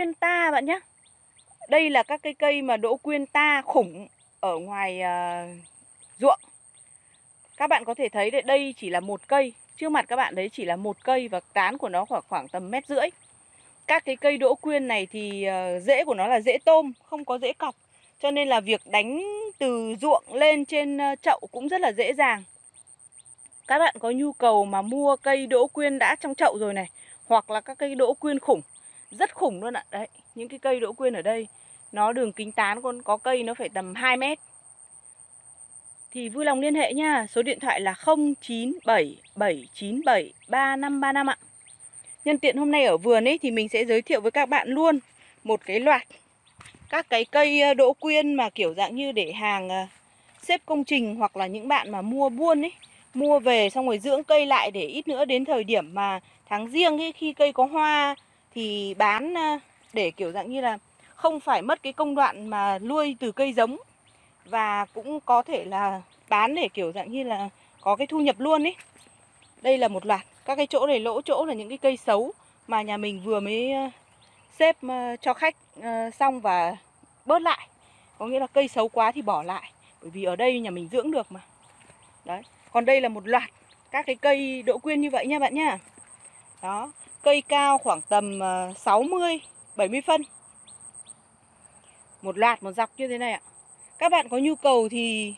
Quyên ta bạn nhé. Đây là các cây mà đỗ quyên ta khủng ở ngoài ruộng. Các bạn có thể thấy đây chỉ là một cây. Trước mặt các bạn đấy chỉ là một cây và tán của nó khoảng tầm 1,5 mét. Các cái cây đỗ quyên này thì rễ của nó là rễ tôm, không có rễ cọc. Cho nên là việc đánh từ ruộng lên trên chậu cũng rất là dễ dàng. Các bạn có nhu cầu mà mua cây đỗ quyên đã trong chậu rồi này, hoặc là các cây đỗ quyên khủng, rất khủng luôn ạ. Đấy, những cái cây đỗ quyên ở đây nó đường kính tán còn có cây nó phải tầm 2 mét. Thì vui lòng liên hệ nha. Số điện thoại là 0977973535 ạ. Nhân tiện hôm nay ở vườn ấy thì mình sẽ giới thiệu với các bạn luôn một cái loạt các cái cây đỗ quyên mà kiểu dạng như để hàng xếp công trình, hoặc là những bạn mà mua buôn ấy, mua về xong rồi dưỡng cây lại để ít nữa đến thời điểm mà tháng giêng ấy, khi cây có hoa thì bán, để kiểu dạng như là không phải mất cái công đoạn mà nuôi từ cây giống, và cũng có thể là bán để kiểu dạng như là có cái thu nhập luôn ấy. Đây là một loạt các cái chỗ này, lỗ chỗ là những cái cây xấu mà nhà mình vừa mới xếp cho khách xong và bớt lại. Có nghĩa là cây xấu quá thì bỏ lại, bởi vì ở đây nhà mình dưỡng được mà. Đấy. Còn đây là một loạt các cái cây đỗ quyên như vậy nha bạn nhá. Đó, cây cao khoảng tầm 60-70 phân. Một loạt một dọc như thế này ạ. Các bạn có nhu cầu thì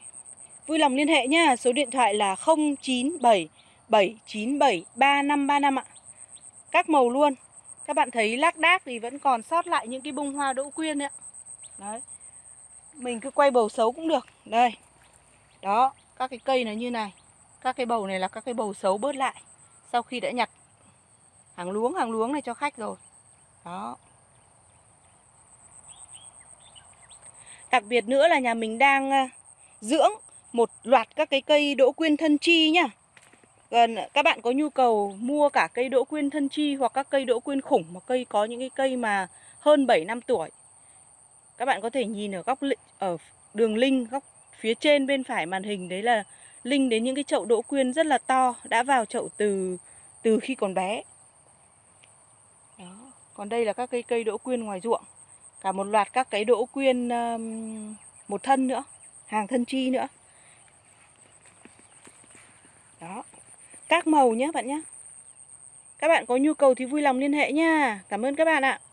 vui lòng liên hệ nhá. Số điện thoại là 0977973535 ạ. Các màu luôn. Các bạn thấy lác đác thì vẫn còn sót lại những cái bông hoa đỗ quyên đấy ạ. Đấy. Mình cứ quay bầu xấu cũng được. Đây. Đó, các cái cây nó như này. Các cái bầu này là các cái bầu xấu bớt lại sau khi đã nhặt hàng luống này cho khách rồi. Đó. Đặc biệt nữa là nhà mình đang dưỡng một loạt các cái cây đỗ quyên thân chi nhá. Các bạn có nhu cầu mua cả cây đỗ quyên thân chi hoặc các cây đỗ quyên khủng, mà cây có những cái cây mà hơn 7 năm tuổi. Các bạn có thể nhìn ở đường link góc phía trên bên phải màn hình, đấy là link đến những cái chậu đỗ quyên rất là to, đã vào chậu từ khi còn bé. Đó. Còn đây là các cây đỗ quyên ngoài ruộng. Cả một loạt các cái đỗ quyên một thân nữa, hàng thân chi nữa. Đó. Các màu nhé bạn nhé. Các bạn có nhu cầu thì vui lòng liên hệ nha. Cảm ơn các bạn ạ.